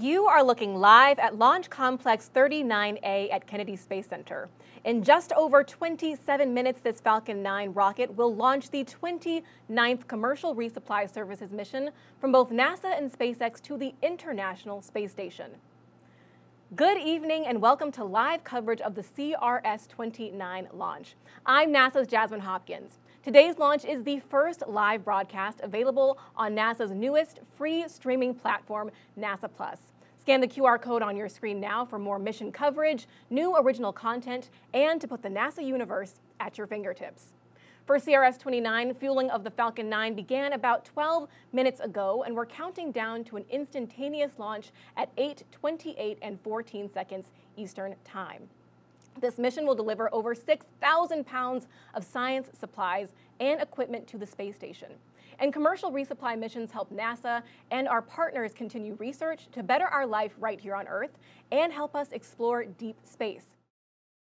You are looking live at Launch Complex 39A at Kennedy Space Center. In just over 27 minutes, this Falcon 9 rocket will launch the 29th Commercial Resupply Services mission from both NASA and SpaceX to the International Space Station. Good evening and welcome to live coverage of the CRS-29 launch. I'm NASA's Jasmine Hopkins. Today's launch is the first live broadcast available on NASA's newest free streaming platform, NASA+. Scan the QR code on your screen now for more mission coverage, new original content, and to put the NASA universe at your fingertips. For CRS-29, fueling of the Falcon 9 began about 12 minutes ago, and we're counting down to an instantaneous launch at 8:28:14 Eastern Time. This mission will deliver over 6,000 pounds of science supplies and equipment to the space station. And commercial resupply missions help NASA and our partners continue research to better our life right here on Earth and help us explore deep space.